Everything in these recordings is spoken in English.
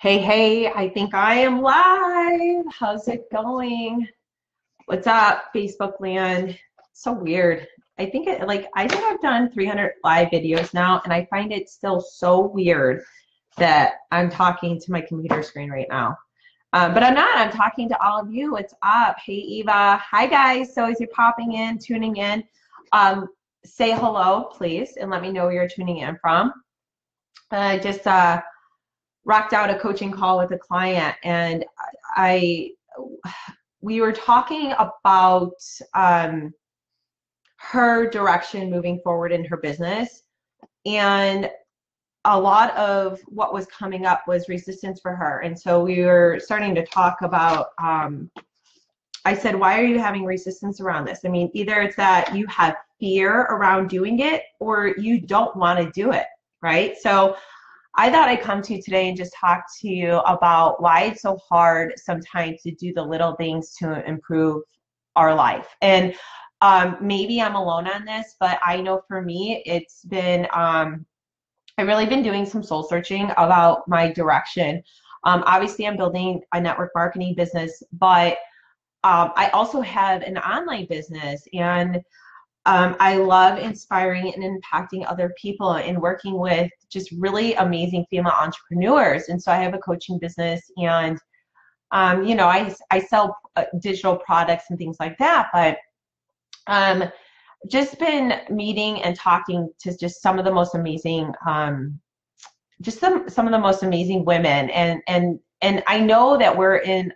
Hey, I think I am live. How's it going? What's up, Facebook land? So weird. I think I've done 300 live videos now, and I find it still so weird that I'm talking to my computer screen right now. But I'm not. I'm talking to all of you. What's up? Hey, Eva. Hi, guys. So as you're popping in, tuning in, say hello, please, and let me know where you're tuning in from. I just rocked out a coaching call with a client, and we were talking about her direction moving forward in her business, and a lot of what was coming up was resistance for her. And so we were starting to talk about, I said, why are you having resistance around this? I mean, either it's that you have fear around doing it, or you don't want to do it, right? So I thought I'd come to you today and just talk to you about why it's so hard sometimes to do the little things to improve our life. And maybe I'm alone on this, but I know for me, it's been, I've really been doing some soul searching about my direction. Obviously, I'm building a network marketing business, but I also have an online business, and I love inspiring and impacting other people and working with just really amazing female entrepreneurs. And so I have a coaching business, and you know, I sell digital products and things like that. But just been meeting and talking to just some of the most amazing, some of the most amazing women, and I know that we're in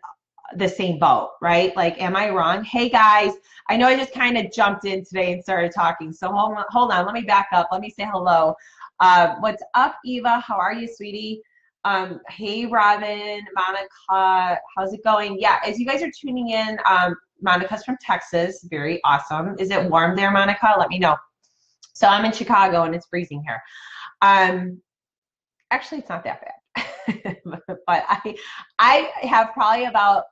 the same boat, right? Like, am I wrong? Hey guys, I know I just kind of jumped in today and started talking, so hold on, let me back up, let me say hello. What's up, Eva? How are you, sweetie? Hey, Robin, Monica, how's it going? Yeah, as you guys are tuning in, Monica's from Texas, very awesome. Is it warm there, Monica? Let me know. So I'm in Chicago, and it's freezing here. Actually, it's not that bad. But I have probably about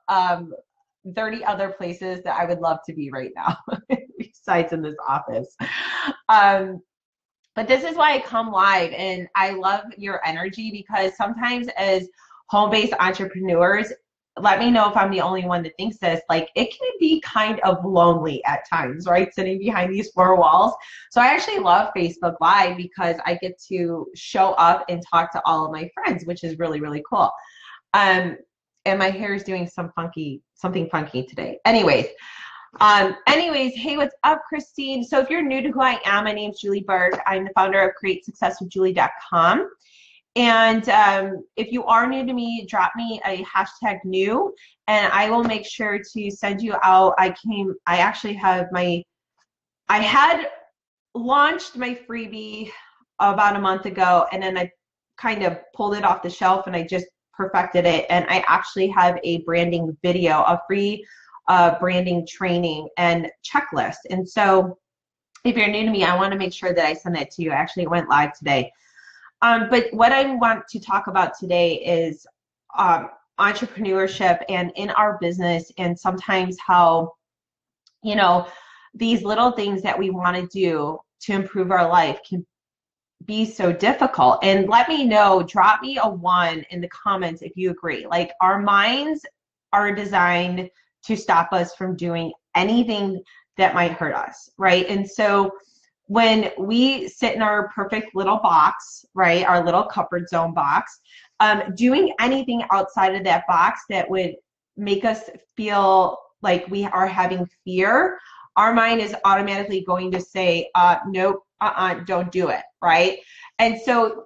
30 other places that I would love to be right now besides in this office. But this is why I come live, and I love your energy, because sometimes as home-based entrepreneurs, let me know if I'm the only one that thinks this, like, it can be kind of lonely at times, right, sitting behind these four walls. So I actually love Facebook Live because I get to show up and talk to all of my friends, which is really, really cool. And my hair is doing something funky today. Anyways, hey, what's up, Christine? So if you're new to who I am, my name's Julie Burke. I'm the founder of CreateSuccessWithJulie.com. And if you are new to me, drop me a #new, and I will make sure to send you out. I had launched my freebie about a month ago, and then I kind of pulled it off the shelf, and I just perfected it. And I actually have a branding video, a free branding training and checklist. And so if you're new to me, I want to make sure that I send that to you. Actually, it went live today. But what I want to talk about today is entrepreneurship and in our business, and sometimes how, you know, these little things that we want to do to improve our life can be so difficult. And let me know, drop me a 1 in the comments if you agree. Like, our minds are designed to stop us from doing anything that might hurt us, right? And so when we sit in our perfect little box, right, our little comfort zone box, doing anything outside of that box that would make us feel like we are having fear, our mind is automatically going to say, nope, don't do it, right? And so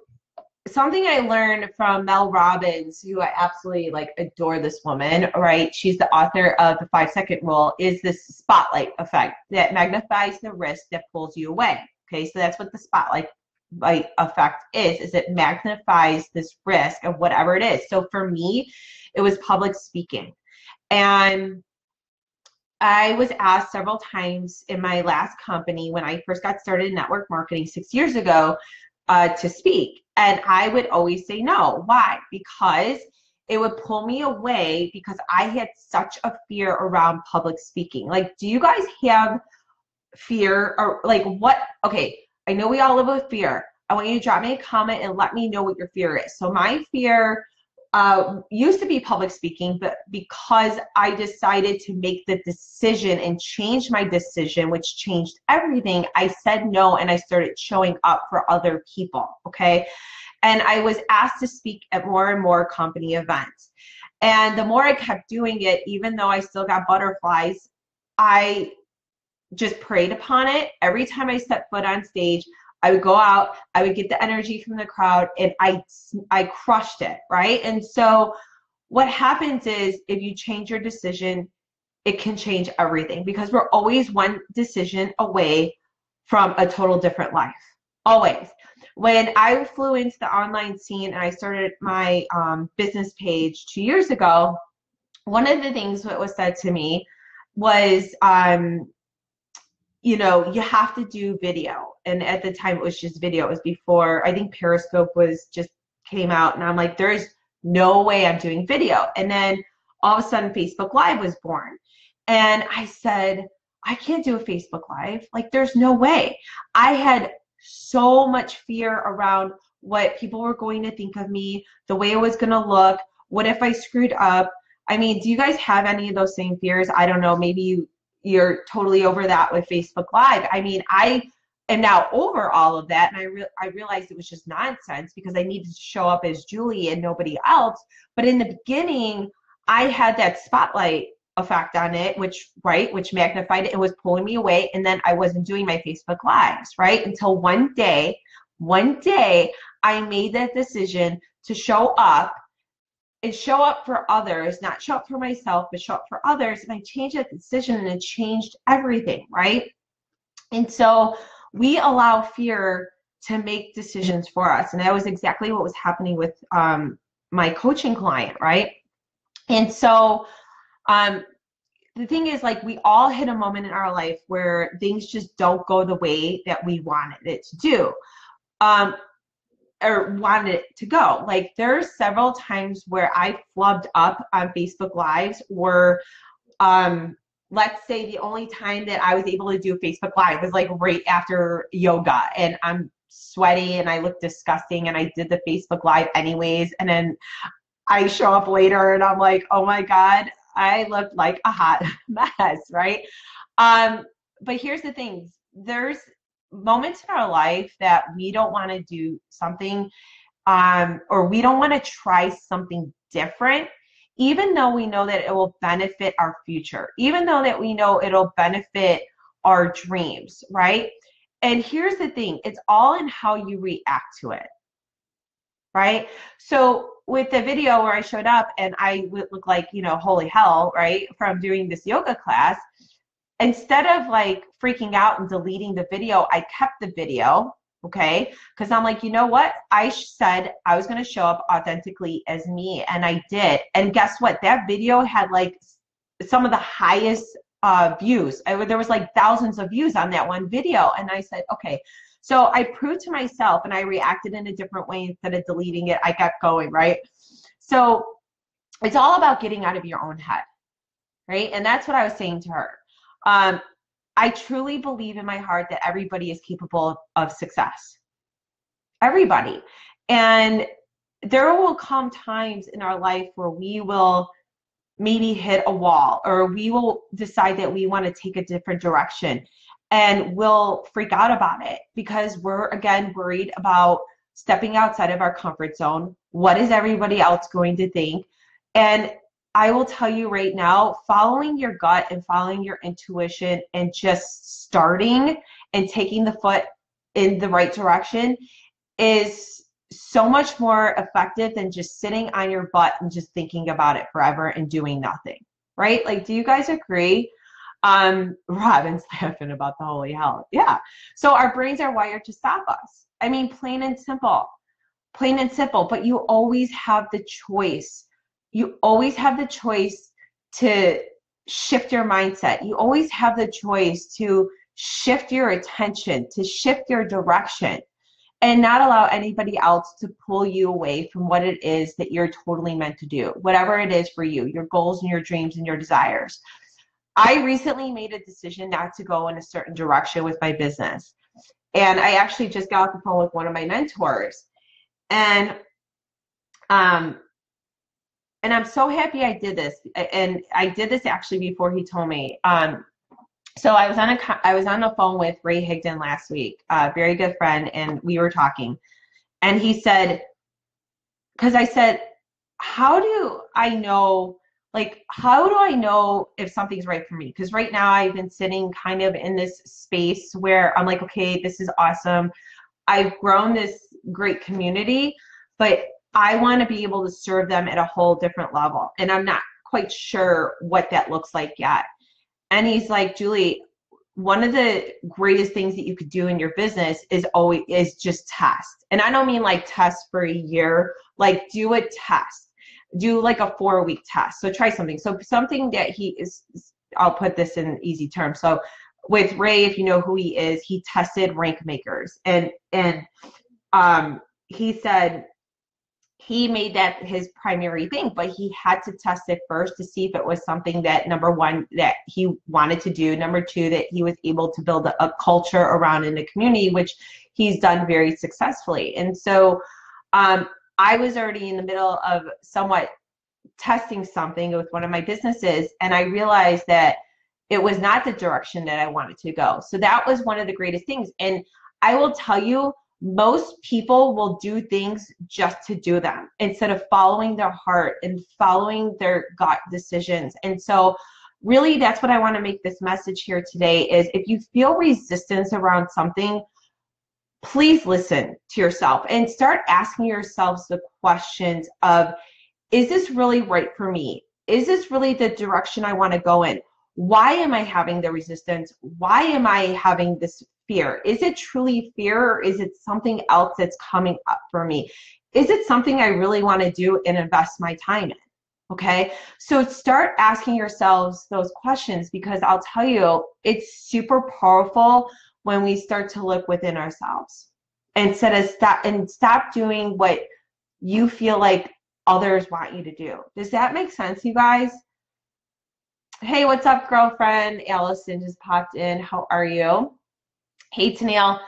something I learned from Mel Robbins, who I absolutely, like, adore this woman, right? She's the author of The 5-Second Rule, is this spotlight effect that magnifies the risk that pulls you away. Okay, so that's what the spotlight effect is it magnifies this risk of whatever it is. So for me, it was public speaking. And I was asked several times in my last company when I first got started in network marketing 6 years ago to speak. And I would always say no. Why? Because it would pull me away, because I had such a fear around public speaking. Like, do you guys have fear, or like what? Okay, I know we all live with fear. I want you to drop me a comment and let me know what your fear is. So my fear used to be public speaking, but because I decided to make the decision and change my decision, which changed everything, I said no and I started showing up for other people, okay? And I was asked to speak at more and more company events. And the more I kept doing it, even though I still got butterflies, I just preyed upon it. Every time I set foot on stage, I would go out, I would get the energy from the crowd, and I crushed it, right? And so what happens is, if you change your decision, it can change everything, because we're always one decision away from a total different life, always. When I flew into the online scene and I started my business page 2 years ago, one of the things that was said to me was, you know, you have to do video. And at the time, it was just video. It was before, I think Periscope was just came out. And I'm like, there's no way I'm doing video. And then all of a sudden, Facebook Live was born. And I said, I can't do a Facebook Live. Like, there's no way. I had so much fear around what people were going to think of me, the way it was going to look. What if I screwed up? I mean, do you guys have any of those same fears? I don't know. Maybe you're totally over that with Facebook Live. I mean, I am now over all of that, and I realized it was just nonsense, because I needed to show up as Julie and nobody else. But in the beginning, I had that spotlight effect on it, which magnified it. It was pulling me away, and then I wasn't doing my Facebook Lives, right? Until one day, I made that decision to show up, and show up for others, not show up for myself, but show up for others. And I changed that decision, and it changed everything, right? And so we allow fear to make decisions for us. And that was exactly what was happening with my coaching client, right? And so the thing is, like, we all hit a moment in our life where things just don't go the way that we wanted it to do. Or wanted it to go. Like, there's several times where I flubbed up on Facebook Lives, or let's say the only time that I was able to do Facebook Live was like right after yoga, and I'm sweaty and I look disgusting, and I did the Facebook Live anyways, and then I show up later and I'm like, oh my God, I looked like a hot mess, right? But here's the thing, there's moments in our life that we don't want to do something, or we don't want to try something different, even though we know that it will benefit our future, even though that we know it'll benefit our dreams, right? And here's the thing, it's all in how you react to it, right? So with the video where I showed up and I would look like, you know, holy hell, right, from doing this yoga class, instead of like freaking out and deleting the video, I kept the video, okay? Because I'm like, you know what? I said I was going to show up authentically as me, and I did. And guess what? That video had like some of the highest views. There was like thousands of views on that one video. And I said, okay. So I proved to myself, and I reacted in a different way. Instead of deleting it, I kept going, right? So it's all about getting out of your own head, right? And that's what I was saying to her. I truly believe in my heart that everybody is capable of success. Everybody. And there will come times in our life where we will maybe hit a wall, or we will decide that we want to take a different direction, and we'll freak out about it because we're, again, worried about stepping outside of our comfort zone. What is everybody else going to think? And I will tell you right now, following your gut and following your intuition and just starting and taking the foot in the right direction is so much more effective than just sitting on your butt and just thinking about it forever and doing nothing, right? Like, do you guys agree? Robin's laughing about the holy hell. Yeah. So our brains are wired to stop us. I mean, plain and simple, plain and simple. But you always have the choice. You always have the choice to shift your mindset. You always have the choice to shift your attention, to shift your direction, and not allow anybody else to pull you away from what it is that you're totally meant to do, whatever it is for you, your goals and your dreams and your desires. I recently made a decision not to go in a certain direction with my business. And I actually just got off the phone with one of my mentors. And And I'm so happy I did this. And I did this actually before he told me. So I was on the phone with Ray Higdon last week, a very good friend, and we were talking. And he said, because I said, how do I know, like, how do I know if something's right for me? Because right now I've been sitting kind of in this space where I'm like, okay, this is awesome. I've grown this great community, but I want to be able to serve them at a whole different level. And I'm not quite sure what that looks like yet. And he's like, Julie, one of the greatest things that you could do in your business is just test. And I don't mean like test for a year, like do a test, do like a 4-week test. So try something. So something that he is, I'll put this in easy terms. So with Ray, if you know who he is, he tested Rank Makers, and he said he made that his primary thing, but he had to test it first to see if it was something that, number one, that he wanted to do, number two, that he was able to build a culture around in the community, which he's done very successfully. And so I was already in the middle of somewhat testing something with one of my businesses, and I realized that it was not the direction that I wanted to go. So that was one of the greatest things. And I will tell you, most people will do things just to do them instead of following their heart and following their gut decisions. And so really that's what I want to make this message here today is, if you feel resistance around something, please listen to yourself and start asking yourselves the questions of, is this really right for me? Is this really the direction I want to go in? Why am I having the resistance? Why am I having this fear? Is it truly fear, or is it something else that's coming up for me? Is it something I really want to do and invest my time in? Okay, so start asking yourselves those questions, because I'll tell you, it's super powerful when we start to look within ourselves and stop doing what you feel like others want you to do. Does that make sense, you guys? Hey, what's up, girlfriend? Allison just popped in. How are you? Hey, Tennille.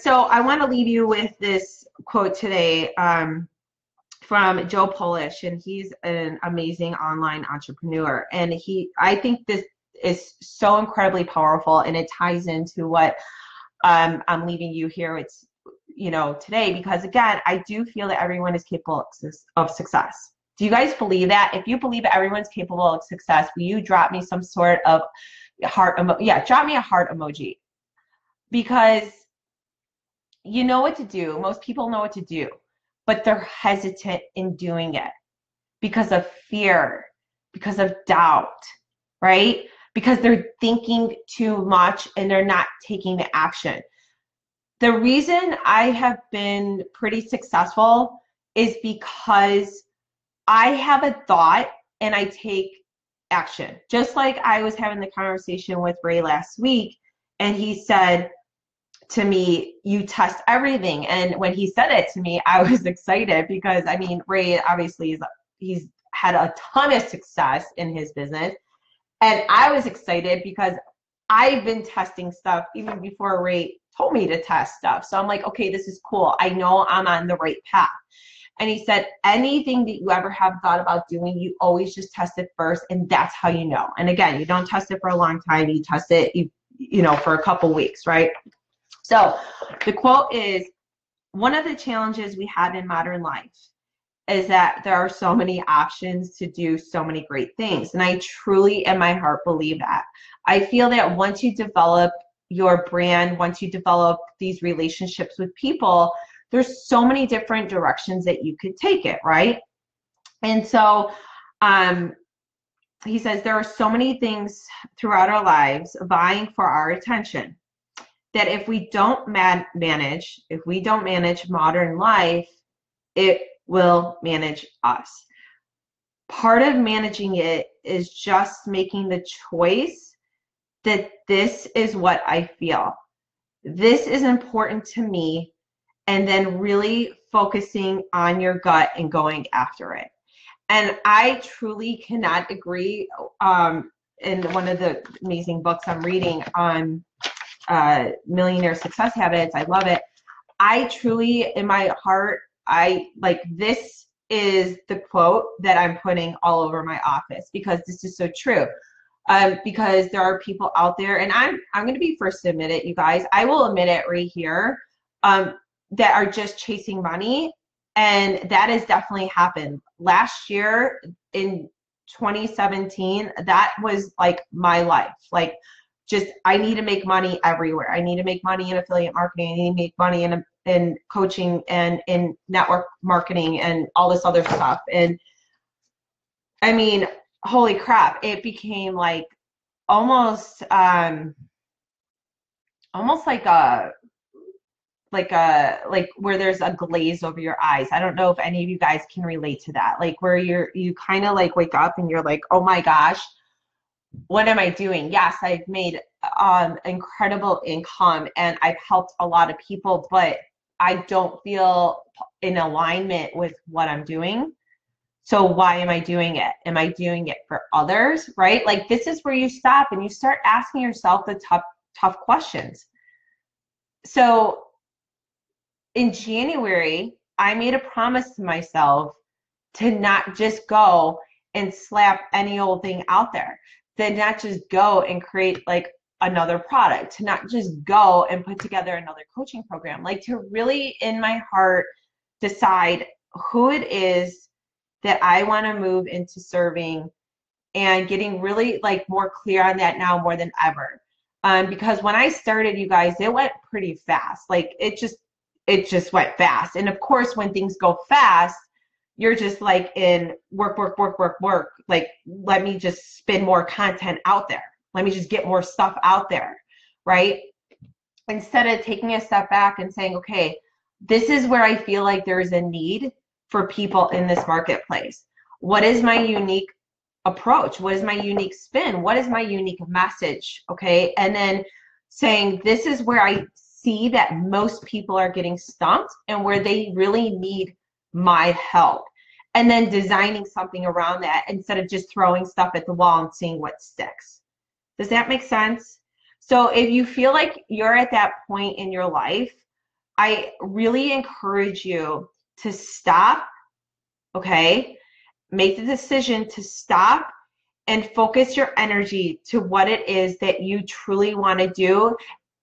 So I want to leave you with this quote today from Joe Polish, and he's an amazing online entrepreneur. And I think this is so incredibly powerful, and it ties into what I'm leaving you here. It's, you know, today, because again, I do feel that everyone is capable of success. Do you guys believe that? If you believe everyone's capable of success, will you drop me some sort of heart emoji? Yeah, drop me a heart emoji. Because you know what to do. Most people know what to do, but they're hesitant in doing it because of fear, because of doubt, right? Because they're thinking too much and they're not taking the action. The reason I have been pretty successful is because I have a thought and I take action. Just like I was having the conversation with Ray last week, and he said to me, you test everything. And when he said it to me, I was excited, because I mean, Ray obviously he's had a ton of success in his business, and I was excited because I've been testing stuff even before Ray told me to test stuff. So I'm like, okay, this is cool. I know I'm on the right path. And he said, anything that you ever have thought about doing, you always just test it first, and that's how you know. And again, you don't test it for a long time. You test it, you know, for a couple weeks, right? So the quote is, one of the challenges we have in modern life is that there are so many options to do so many great things. And I truly, in my heart, believe that. I feel that once you develop your brand, once you develop these relationships with people, there's so many different directions that you could take it, right? And so, he says, there are so many things throughout our lives vying for our attention that if we don't manage modern life, it will manage us. Part of managing it is just making the choice that this is what I feel. This is important to me, and then really focusing on your gut and going after it. And I truly cannot agree. In one of the amazing books I'm reading on millionaire success habits, I love it. I truly, in my heart, I like, this is the quote that I'm putting all over my office, because this is so true. Because there are people out there, and I'm going to be first to admit it, you guys. I will admit it right here, that are just chasing money, and that has definitely happened. Last year in 2017, that was like my life. Like, just I need to make money everywhere. I need to make money in affiliate marketing. I need to make money in coaching and in network marketing and all this other stuff. And I mean, holy crap, it became like almost like where there's a glaze over your eyes. I don't know if any of you guys can relate to that. Like where you kind of like wake up and you're like, oh my gosh, what am I doing? Yes, I've made incredible income and I've helped a lot of people, but I don't feel in alignment with what I'm doing. So why am I doing it? Am I doing it for others, right? Like, this is where you stop and you start asking yourself the tough questions. So in January, I made a promise to myself to not just go and slap any old thing out there, to not just go and create like another product, to not just go and put together another coaching program, like to really in my heart decide who it is that I want to move into serving, and getting really like more clear on that now more than ever. Because when I started, you guys, it went pretty fast. Like it just went fast. And of course, when things go fast, you're just like in work. Like, let me just spin more content out there. Let me just get more stuff out there, right? Instead of taking a step back and saying, okay, this is where I feel like there is a need for people in this marketplace. What is my unique approach? What is my unique spin? What is my unique message? Okay, and then saying, this is where I see that most people are getting stumped and where they really need my help. And then designing something around that instead of just throwing stuff at the wall and seeing what sticks. Does that make sense? So if you feel like you're at that point in your life, I really encourage you to stop, okay? Make the decision to stop and focus your energy to what it is that you truly want to do,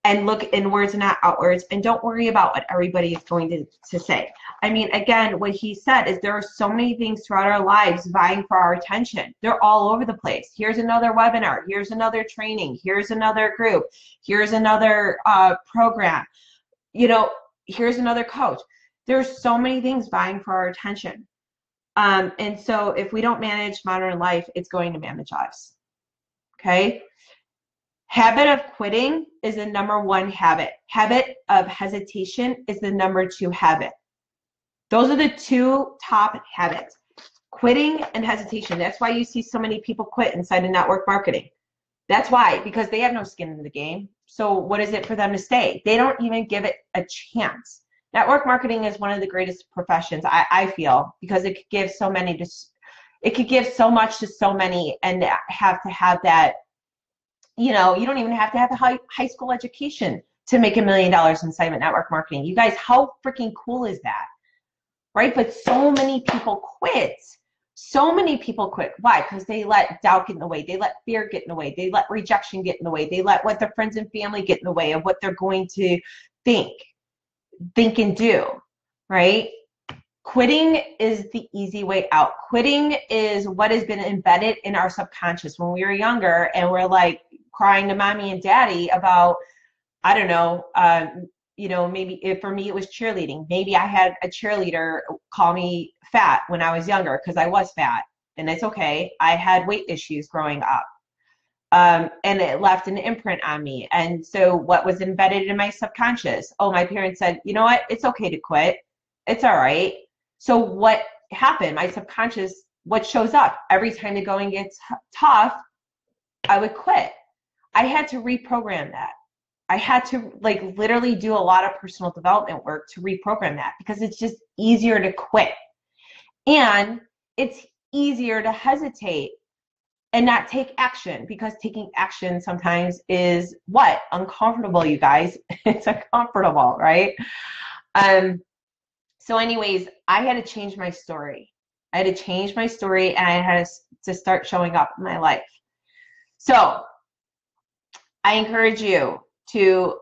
and look inwards, not outwards, and don't worry about what everybody is going to say. I mean, again, what he said is there are so many things throughout our lives vying for our attention. They're all over the place. Here's another webinar. Here's another training. Here's another group. Here's another program. You know, here's another coach. There's so many things vying for our attention. And so if we don't manage modern life, it's going to manage us. Okay? Habit of quitting is the #1 habit. Habit of hesitation is the #2 habit. Those are the two top habits, quitting and hesitation. That's why you see so many people quit inside of network marketing. That's why, because they have no skin in the game. So what is it for them to stay? They don't even give it a chance. Network marketing is one of the greatest professions, I feel, because it could give so many to, it could give so much to so many, and have to have that, you know, you don't even have to have a high school education to make $1 million in silent network marketing. You guys, how freaking cool is that, right? But so many people quit. So many people quit. Why? Because they let doubt get in the way. They let fear get in the way. They let rejection get in the way. They let what their friends and family get in the way of what they're going to think and do, right? Quitting is the easy way out. Quitting is what has been embedded in our subconscious when we were younger, and we're like crying to mommy and daddy about, I don't know, you know, maybe for me it was cheerleading. Maybe I had a cheerleader call me fat when I was younger because I was fat, and it's okay. I had weight issues growing up. And it left an imprint on me. And so what was embedded in my subconscious? Oh, my parents said, you know what? It's okay to quit. It's all right. So what happened? My subconscious, what shows up? Every time the going gets tough, I would quit. I had to reprogram that. I had to like literally do a lot of personal development work to reprogram that, because it's just easier to quit. And it's easier to hesitate and not take action, because taking action sometimes is what? Uncomfortable, you guys. It's uncomfortable, right? So anyways, I had to change my story. I had to change my story, and I had to start showing up in my life. So I encourage you to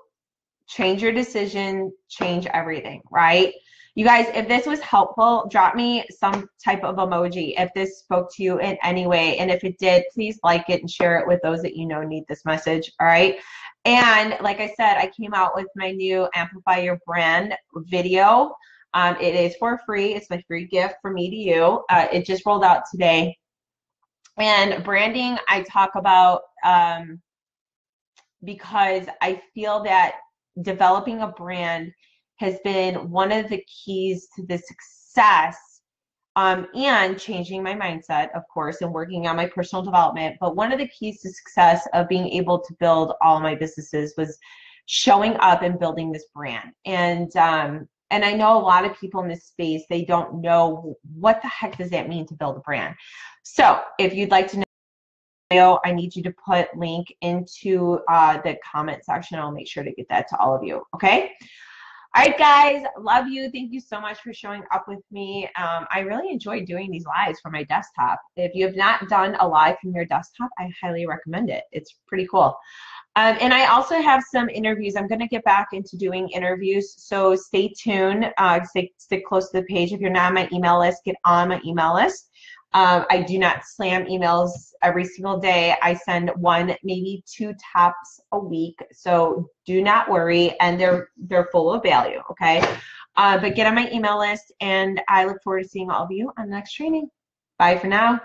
change your decision, change everything, right? You guys, if this was helpful, drop me some type of emoji if this spoke to you in any way. And if it did, please like it and share it with those that you know need this message, all right? And like I said, I came out with my new Amplify Your Brand video. It is for free. It's my free gift from me to you. It just rolled out today. And branding, I talk about because I feel that developing a brand has been one of the keys to the success, and changing my mindset, of course, and working on my personal development. But one of the keys to success of being able to build all my businesses was showing up and building this brand. And I know a lot of people in this space, they don't know what the heck does that mean to build a brand. So if you'd like to know, I need you to put link into the comment section. I'll make sure to get that to all of you, okay? All right, guys, love you. Thank you so much for showing up with me. I really enjoy doing these lives from my desktop. If you have not done a live from your desktop, I highly recommend it. It's pretty cool. And I also have some interviews. I'm going to get back into doing interviews, so stay tuned. Stick close to the page. If you're not on my email list, get on my email list. I do not slam emails every single day. I send one, maybe two tops a week, so do not worry, and they're full of value, okay? But get on my email list, and I look forward to seeing all of you on the next training. Bye for now.